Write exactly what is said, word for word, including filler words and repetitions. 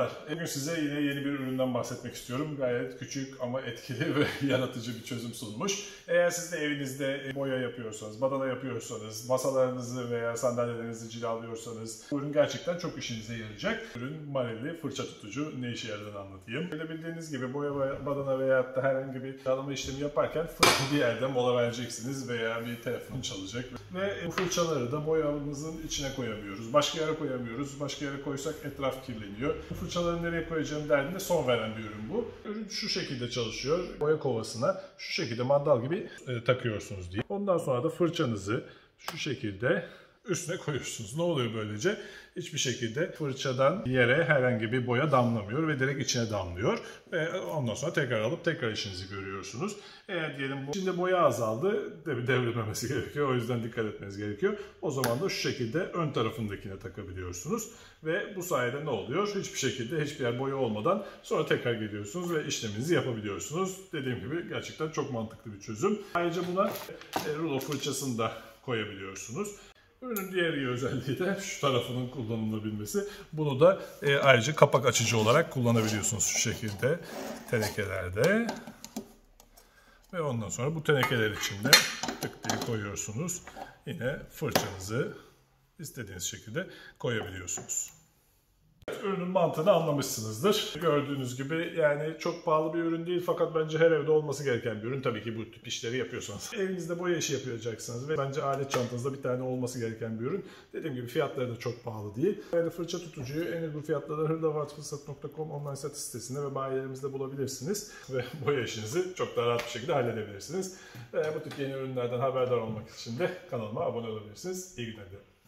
Merhabalar. Bugün size yine yeni bir üründen bahsetmek istiyorum. Gayet küçük ama etkili ve yaratıcı bir çözüm sunmuş. Eğer siz de evinizde boya yapıyorsanız, badana yapıyorsanız, masalarınızı veya sandalyelerinizi cilalıyorsanız bu ürün gerçekten çok işinize yarayacak. Ürün Marelli fırça tutucu. Ne işe yaradığını anlatayım. Böyle bildiğiniz gibi boya, badana veya da herhangi bir çalma işlemi yaparken fırça bir yerde mola vereceksiniz veya bir telefon çalacak. Ve bu fırçaları da boyamızın içine koyamıyoruz. Başka yere koyamıyoruz. Başka yere koysak etraf kirleniyor. Bu fırçaları nereye koyacağım derdinde son veren bir ürün bu. Ürün şu şekilde çalışıyor. Boya kovasına şu şekilde mandal gibi e, takıyorsunuz diye. Ondan sonra da fırçanızı şu şekilde üstüne koyuyorsunuz. Ne oluyor böylece? Hiçbir şekilde fırçadan yere herhangi bir boya damlamıyor ve direkt içine damlıyor. Ve ondan sonra tekrar alıp tekrar işinizi görüyorsunuz. Eğer diyelim içinde boya azaldı, devrilmemesi gerekiyor. O yüzden dikkat etmeniz gerekiyor. O zaman da şu şekilde ön tarafındakine takabiliyorsunuz. Ve bu sayede ne oluyor? Hiçbir şekilde hiçbir yer boya olmadan sonra tekrar geliyorsunuz ve işleminizi yapabiliyorsunuz. Dediğim gibi gerçekten çok mantıklı bir çözüm. Ayrıca buna rulo fırçasını da koyabiliyorsunuz. Ürünün diğer iyi özelliği de şu tarafının kullanılabilmesi. Bunu da e, ayrıca kapak açıcı olarak kullanabiliyorsunuz şu şekilde tenekelerde. Ve ondan sonra bu tenekeler içinde tık diye koyuyorsunuz. Yine fırçanızı istediğiniz şekilde koyabiliyorsunuz. Ürünün mantığını anlamışsınızdır. Gördüğünüz gibi yani çok pahalı bir ürün değil fakat bence her evde olması gereken bir ürün. Tabii ki bu tip işleri yapıyorsanız. Evinizde boya işi yapacaksınız ve bence alet çantanızda bir tane olması gereken bir ürün. Dediğim gibi fiyatları da çok pahalı değil. Yani fırça tutucuyu en uygun fiyatlarda hırdavat fırsatı nokta com online satış sitesinde ve bayilerimizde bulabilirsiniz. Ve boya işinizi çok daha rahat bir şekilde halledebilirsiniz. Ve bu tip yeni ürünlerden haberdar olmak için de kanalıma abone olabilirsiniz. İyi günler dilerim.